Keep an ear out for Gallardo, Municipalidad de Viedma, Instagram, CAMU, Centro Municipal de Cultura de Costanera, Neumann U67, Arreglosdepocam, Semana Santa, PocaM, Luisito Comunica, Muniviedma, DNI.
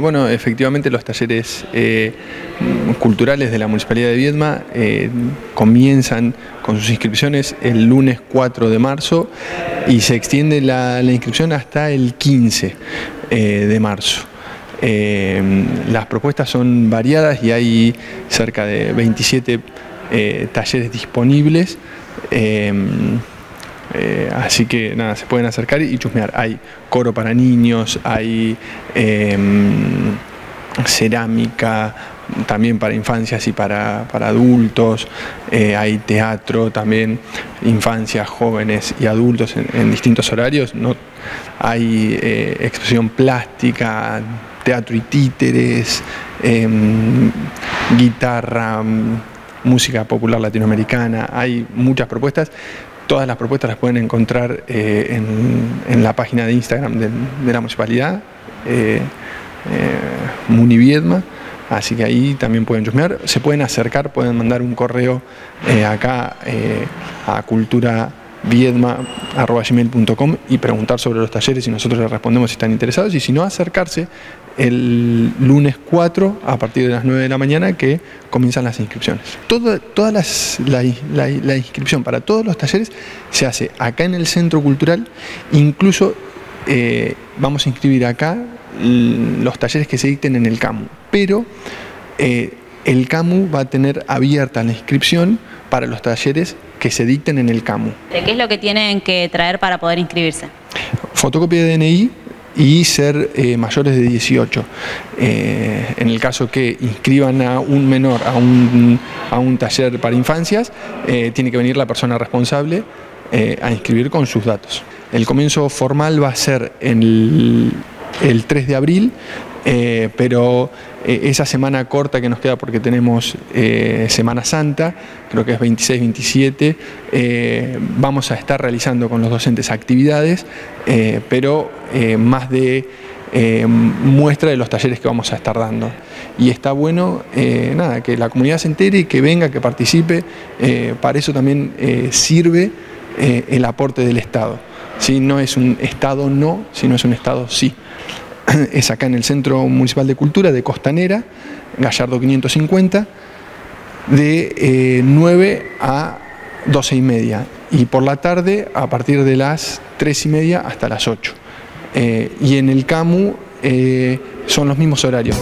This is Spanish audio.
Bueno, efectivamente los talleres culturales de la Municipalidad de Viedma comienzan con sus inscripciones el lunes 4 de marzo y se extiende la inscripción hasta el 15 de marzo. Las propuestas son variadas y hay cerca de 27 talleres disponibles. Así que nada, se pueden acercar y chusmear. Hay coro para niños, hay cerámica también para infancias y para adultos, hay teatro también, infancias, jóvenes y adultos en distintos horarios, ¿no? Hay expresión plástica, teatro y títeres, guitarra, música popular latinoamericana, hay muchas propuestas. Todas las propuestas las pueden encontrar en la página de Instagram de la Municipalidad, Muniviedma, así que ahí también pueden chusmear. Se pueden acercar, pueden mandar un correo acá a culturaviedma@gmail.com y preguntar sobre los talleres y nosotros les respondemos si están interesados, y si no, acercarse el lunes 4 a partir de las 9 de la mañana que comienzan las inscripciones. La inscripción para todos los talleres se hace acá en el Centro Cultural, incluso vamos a inscribir acá los talleres que se dicten en el CAMU, pero el CAMU va a tener abierta la inscripción para los talleres que se dicten en el CAMU. ¿Qué es lo que tienen que traer para poder inscribirse? Fotocopia de DNI y ser mayores de 18. En el caso que inscriban a un menor a un taller para infancias, tiene que venir la persona responsable a inscribir con sus datos. El comienzo formal va a ser el 3 de abril, pero esa semana corta que nos queda porque tenemos Semana Santa, creo que es 26-27, vamos a estar realizando con los docentes actividades, pero más de muestra de los talleres que vamos a estar dando. Y está bueno nada, que la comunidad se entere y que venga, que participe, para eso también sirve el aporte del Estado. ¿Sí? No es un Estado no, sino es un Estado sí. Es acá en el Centro Municipal de Cultura de Costanera, Gallardo 550, de 9 a 12 y media. Y por la tarde, a partir de las 3 y media hasta las 8. Y en el CAMU son los mismos horarios.